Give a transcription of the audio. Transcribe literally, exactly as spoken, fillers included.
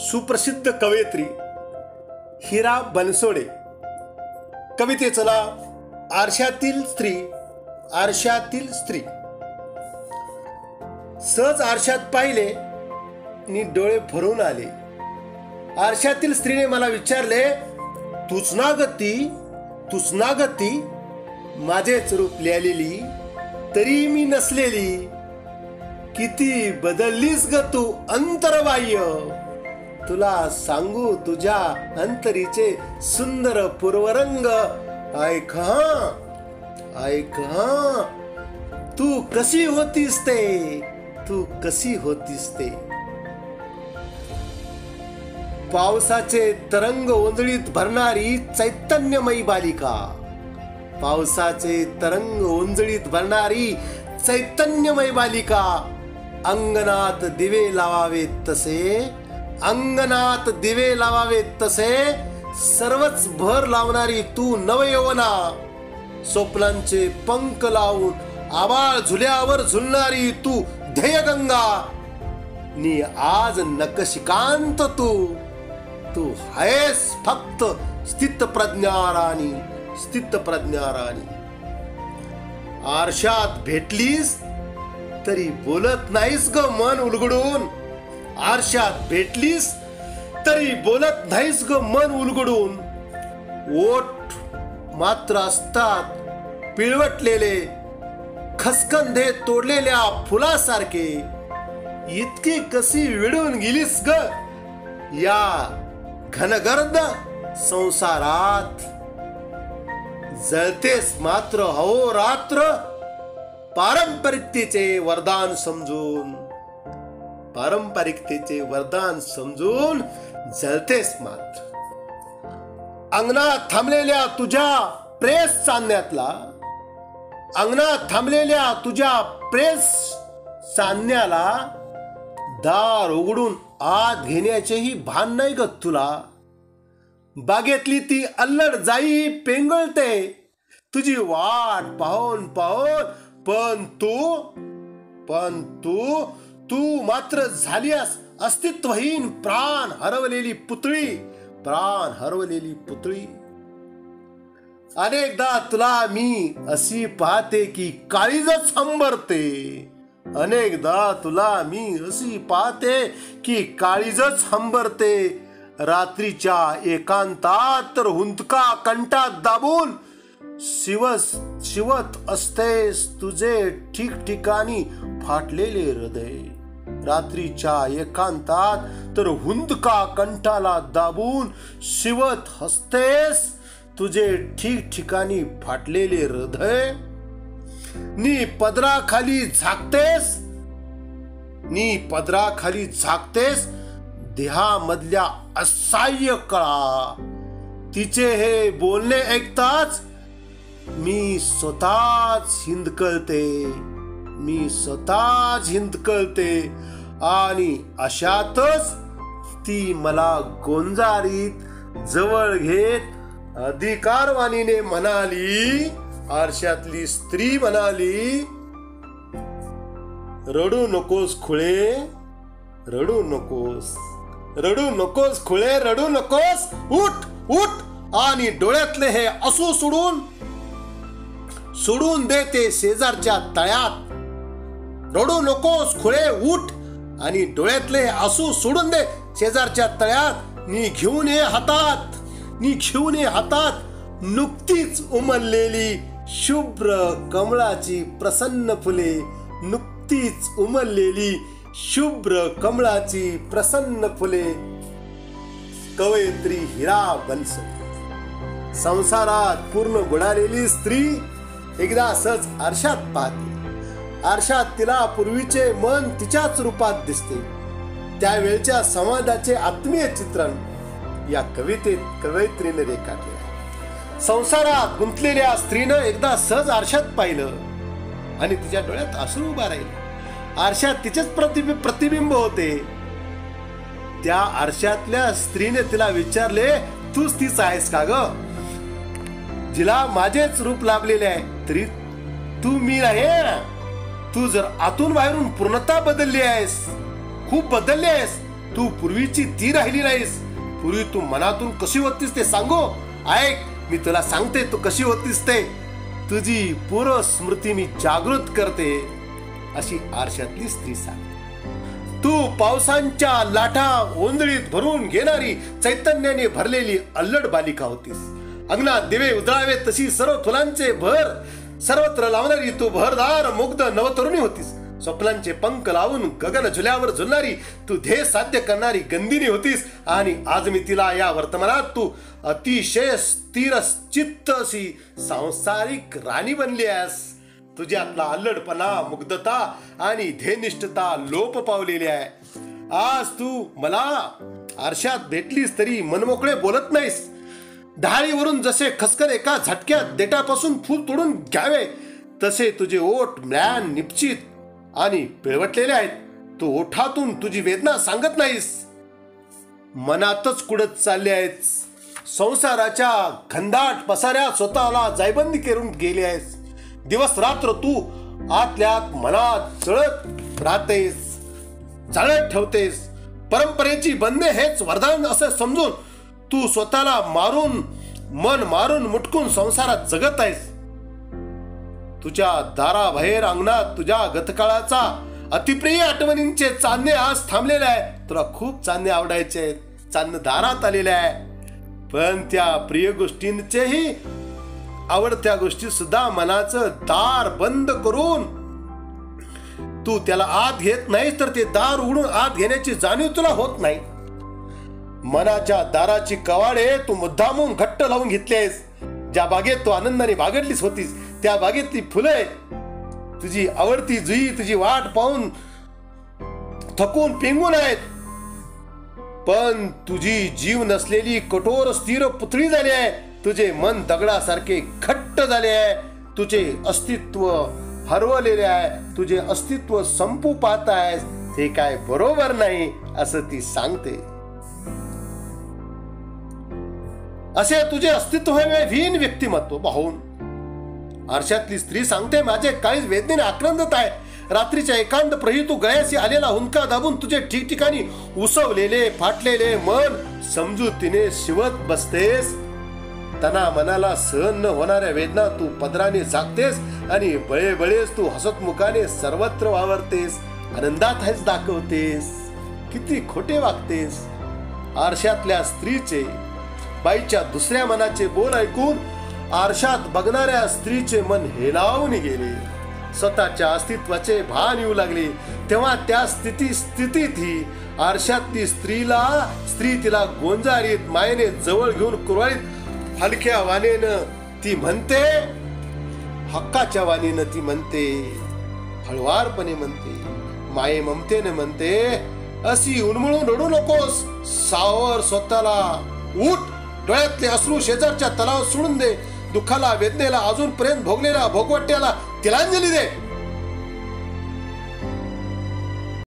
सुप्रसिद्ध कवयित्री हीरा बनसोडे कविते चला आरशातील स्त्री आरशातील स्त्री सहज आरशात पाहिले आणि डोळे भरून आले। आरशातील स्त्रीने मला विचारले, तूच ना गती तूच ना गती माझेच रूप लिहिलेली तरी मी नसलेली, किती बदललीस ग तू अंतरबाह्य, तुला सांगू तुझ्या अंतरीचे सुंदर पूर्वरंग, ऐक हा ऐक हा तू कशी होतीस ते तू कशी होतीस ते। पावसाचे तरंग ओंजळीत भरणारी चैतन्यमयी बालिका, पावसाचे तरंग ओंजळीत भरणारी चैतन्यमयी बालिका, अंगणात दिवे लावावेत तसे अंगणात दिवे लावावेत तसे, सर्वच भर लावणारी तू नवयवना, स्वप्नांचे पंख लावून आभाळ झुल्यावर झुलणारी तू ध्येयगंगा, नी आज नकशिकांत तू तू आहेस फक्त स्थितप्रज्ञा राणी स्थितप्रज्ञा राणी। आरशात भेटलीस तरी बोलत नाहीस ग मन उलगडून, आरशात भेटलीस तरी बोलत नाहीस ग मन उलगडून, ओठ मात्र असतात पिळवटलेले खसकंधे तोडलेल्या फुलासारखे, इतकी कशी विडून गेलीस ग या घनगर्द संसारात, जळतेस मात्र हो रात्र पारंपरिकतेचे वरदान समजून पारंपरिकतेचे वरदान समजून जळतेस मात्र। अंगणात थांबलेल्या तुझ्या प्रेस चांदण्यातला अंगणात थांबलेल्या तुझ्या प्रेस चांदण्याला दार उघडून आत घेण्याचेही भान नाही ग तुला, बागेतली ती अल्लड जाई पेंगळते तुझी वाट पाहून पाहून, पण तू पण तू तू मात्र झालीस अस्तित्वहीन प्राण हरवलेली पुतळी प्राण हरवलेली पुतळी। अनेकदा तुला मी अशी पाहते की काळीजच हंबरते, अनेकदा तुला मी अशी पाहते की काळीजच हंबरते, रात्रीच्या एकांतात तर हुंदका कंठात दाबून शिवस शिवत असतेस तुझे ठिकठिकाणी फाटलेले हृदय, रात्रीच्या एकांतात तर हुंदका कंठाला दाबून शिवत हसतेस तुझे ठिकठिकाणी फाटलेले हृदय, नी पदराखाली झाकतेस नी पदराखाली झाकतेस देहामधल्या असह्य कळा, तिचे हे बोलणे ऐकताच मी स्वतःच हिंदकळते मी स्वतःच हिंदकळते, आणि अशातच ती मला गोंजारीत जवळ घेत अधिकारवाणीने म्हणाली, आरशातली स्त्री म्हणाली, रडू नकोस खुळे रडू नकोस रडू नकोस खुळे रडू नकोस, उठ उठ आणि डोळ्यातले हे असू सोडून सोडून दे ते शेजारच्या तळ्यात, रडू नकोस खुळे उठ आणि डोळ्यातले असू सोडून दे शेजारच्या तळ्यात, नी घेऊन ये हातात नी घेऊन ये हातात नुकतीच उमललेली शुभ्र कमळाची प्रसन्न फुले, नुकतीच उमललेली शुभ्र कमळाची प्रसन्न फुले। कवयित्री हीरा बनसोडे। संसारात पूर्ण बुडालेली स्त्री एकदा सच आरशात पाहते, आरशात तिला पूर्वीचे मन तिच्याच रूपात दिसते, त्यावेळच्या समाजाचे आत्मीय चित्रण या कवितेत कवयित्रीने रेखाटले। संसारात गुंतलेल्या स्त्रीनं एकदा सहज आरशात पाहिलं आणि तिच्या डोळ्यात अश्रू उभा राहिले। आरशात तिचेच प्रतिबिंब प्रतिबिंब होते, त्या आरशातल्या स्त्रीने तिला विचारले, तूच तीच आहेस का ग, जिला माझेच रूप लाभलेले आहे तरी तू मी आहे ना, तू जर आतून बाहेरून पूर्णता बदलली आहेस खूप बदलली आहेस तू पूर्वीची ती राहिली नाहीस। पूर्वी तू मनातून कशी होतीस ते सांगो। ऐक, मी तुला सांगते तू कशी होतीस ते। तुझी पूर्व स्मृती मी जागृत करते, अशी आरशातली स्त्री सांगते। तू पावसांच्या लाटा ओंधळीत भरून घेणारी चैतन्याने भरलेली अल्लड बालिका होतीस। अंगणात दिवे उजळावे तशी सर्व फुलांचे भर सर्वत्र लावणारी तू भरदार मुग्ध नवतरुणी होतीस। स्वप्नांचे पंख लावून गगन झुल्यावर झुलणारी तू ध्येय साध्य करणारी गंधिनी होतीस। आणि आज मी तिला या वर्तमानात तू अतिशय स्थिर चित्त अशी सांसारिक राणी बनली आहेस। तुझ्यातला अल्लडपणा, मुग्धता आणि ध्येयनिष्ठता लोप पावलेली आहे। आज तू मला आरशात भेटलीस तरी मनमोकळे बोलत नाहीस। ढाळीवरून जसे खसखर एका झटक्यात देठापासून फूल तोडून घ्यावे तसे तुझे ओठ म्लान, निप्चित आणि पिळवटलेले आहेत। तू ओठातून तुझी वेदना सांगत नाहीस, मनातच कुडत चालले आहेस। संसाराच्या घनदाट पसाऱ्यात स्वतःला जायबंदी करून गेले आहेस। दिवस रात्र तू आतल्यात मनात जळत राहतेस, जळत ठेवतेस। परंपरेची बंधने हेच वरदान असे समजून तू स्वतःला मारून, मन मारून मुटकून संसारात जगत आहेस। तुझ्या दाराबाहेर अंगणात तुझ्या गतकाळाचा अतिप्रिय आठवणींचे चांदणे आज थांबलेले आहे। तुला खूप चांदणे आवडायचे, चांदणे दारात आलेले आहे, पण त्या प्रिय गोष्टींचेही आवडत्या गोष्टी सुद्धा मनाचं दार बंद करून तू त्याला आत घेत नाही, तर ते दार उघडून आत घेण्याची जाणीव तुला होत नाही। मनाच्या दाराची कवाडे तू मुद्दामून घट्ट लावून घेतलेस। ज्या बागेत तू आनंदाने बागडलीस होतीस त्या बागेतली फुले तुझी आवडती जुई तुझी वाट पाहून थकून पिंगून आहेत, पण तुझी जीव नसलेली कठोर स्थिर पुतळी झाली आहे। तुझे मन दगडासारखे घट्ट झाले आहे। तुझे अस्तित्व हरवलेले आहे, तुझे अस्तित्व संपू पाहत आहेस। ते काय बरोबर नाही असं ती सांगते। असे तुझे अस्तित्व हे वीण व्यक्तिमत्व पाहून आरशातली स्त्री सांगते, माझे काळीज वेदनेने आक्रंदत आहे। रात्रीच्या एकांत प्रही तू गळ्याशी आलेला हुंका दाबून तुझे ठिकठिकाणी उसवलेले फाटलेले मन समजूतीने शिवत बसतेस। तना मनाला सहन न होणाऱ्या वेदना तू पदराने झाकतेस आणि बळे बळेच तू हसतमुखाने सर्वत्र वावरतेस, आनंदात हेच दाखवतेस। किती खोटे वागतेस। आरशातल्या स्त्रीचे बाईच्या दुसऱ्या मनाचे बोल ऐकून आरशात बघणाऱ्या स्त्रीचे मन हेलावून गेले, स्वतःच्या अस्तित्वाचे भान येऊ लागले। तेव्हा त्या स्थिती स्थितीत ही आरशातली स्त्रीला स्त्री तिला गोंजारीत मायेने जवळ घेऊन कुरवाळीत हलक्या वाणीनं ती म्हणते, हक्काच्या वाणीनं ती म्हणते, हळवारपणे म्हणते, माये ममतेने म्हणते, अशी उन्मळून रडू नकोस, सावर स्वतःला, उठ, डोळ्यातले अश्रू शेजारच्या तलावात सोडून दे, दुःखाला वेदनेला अजूनपर्यंत भोगलेला भोगवट्याला तिलांजली दे।